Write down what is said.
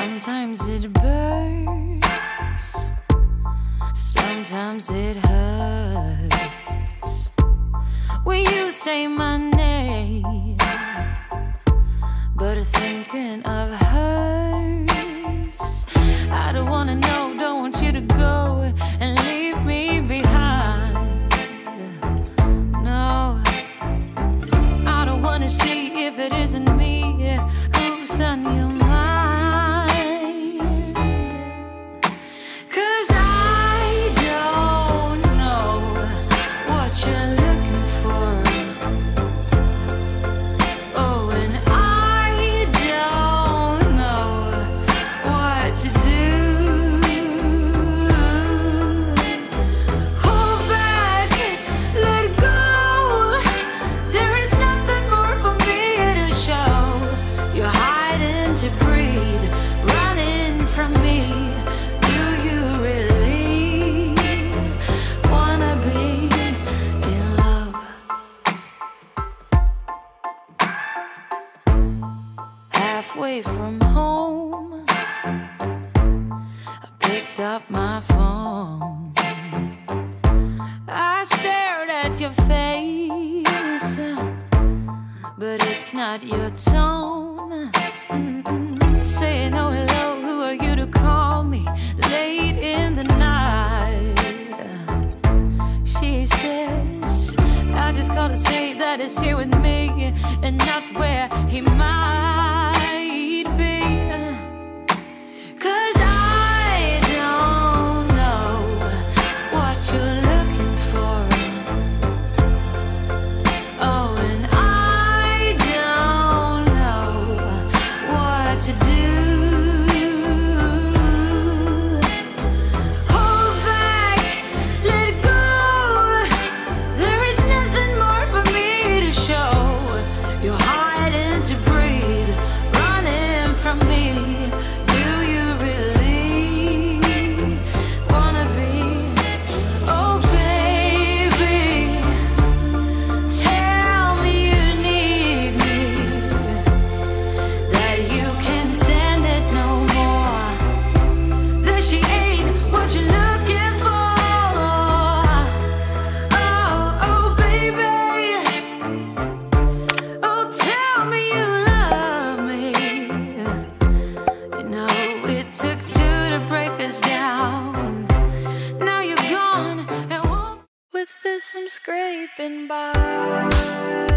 Sometimes it burns, sometimes it hurts. When you say my name, but thinking of hers, I don't wanna know, don't want you to go and leave me behind. No, I don't wanna see if it isn't me who's on your mind. Halfway from home, I picked up my phone. I stared at your face, but it's not your tone. Saying, oh, hello, who are you to call me late in the night? She says, I just gotta say that it's here with me and not where he might. Down. Now you're gone, and with this I'm scraping by.